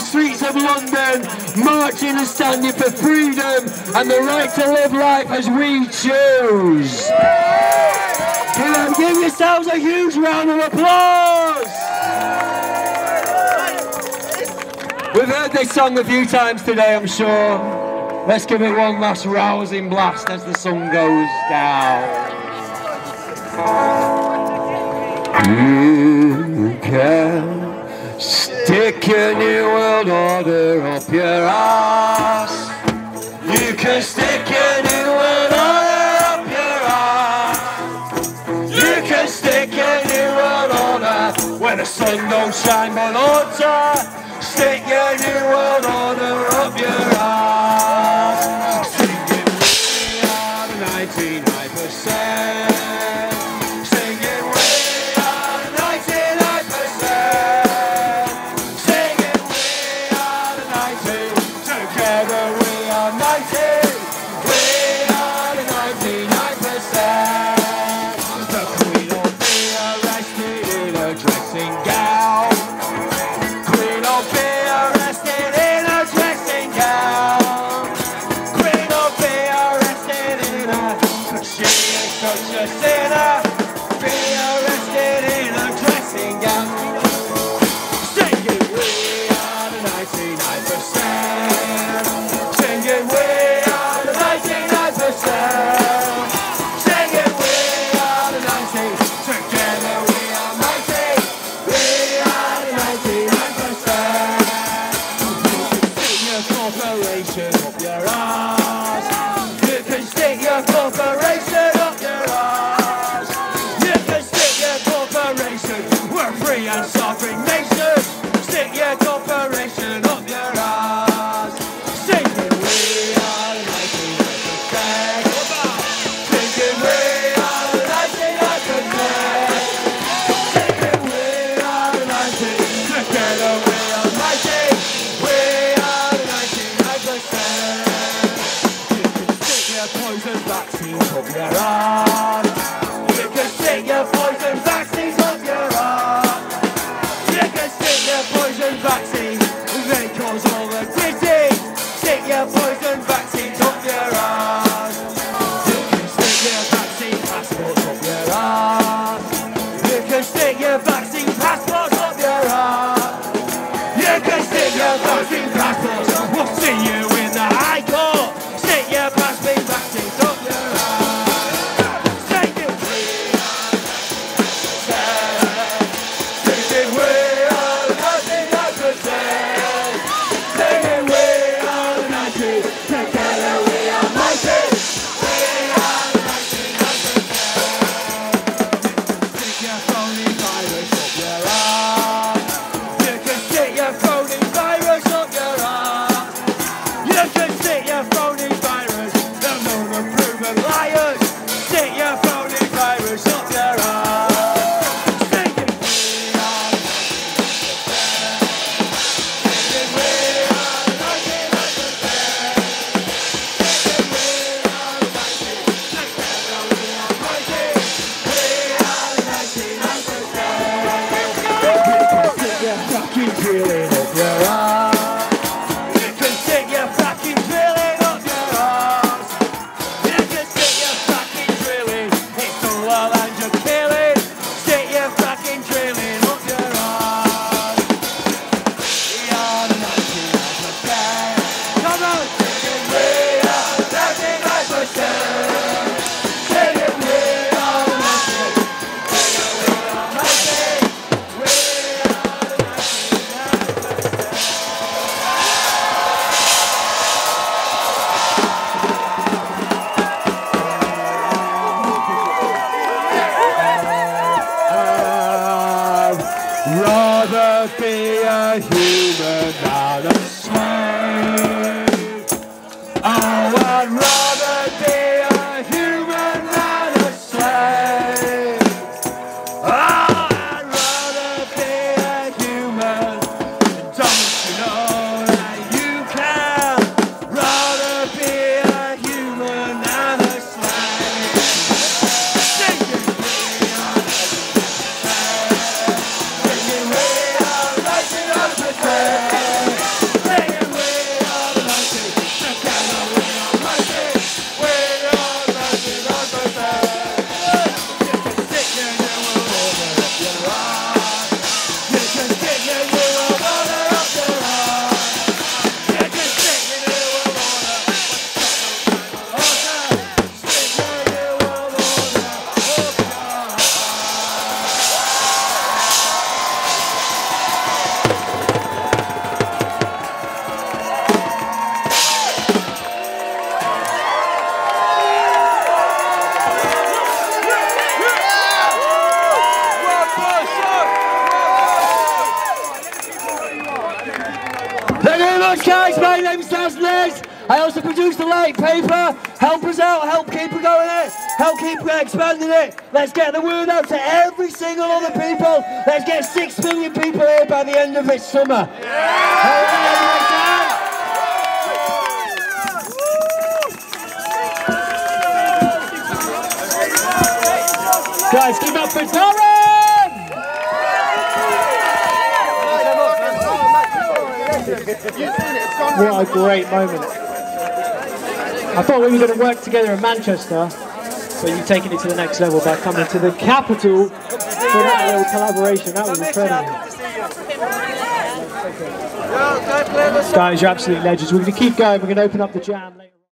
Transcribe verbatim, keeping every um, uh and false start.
the streets of London, marching and standing for freedom and the right to live life as we choose. Can I give yourselves a huge round of applause? We've heard this song a few times today, I'm sure. Let's give it one last rousing blast as the sun goes down. You can stick your New World Order up your ass. You can stick your New World Order up your ass. You can stick your New World Order where the sun don't shine but altar. Stick your New World Order up your ass. Singing we are the ninety-nine percent. Hey! podcast. My name's Daz Nez. I also produce The Late Paper. Help us out, help keep it going it, help keep expanding it. Let's get the word out to every single other people. Let's get six million people here by the end of this summer. Yeah. Guys, give up for Darren! What a great moment. I thought we were going to work together in Manchester, but you've taken it to the next level by coming to the capital for that little collaboration. That was incredible. Guys, you're absolute legends. We're going to keep going. We're going to open up the jam.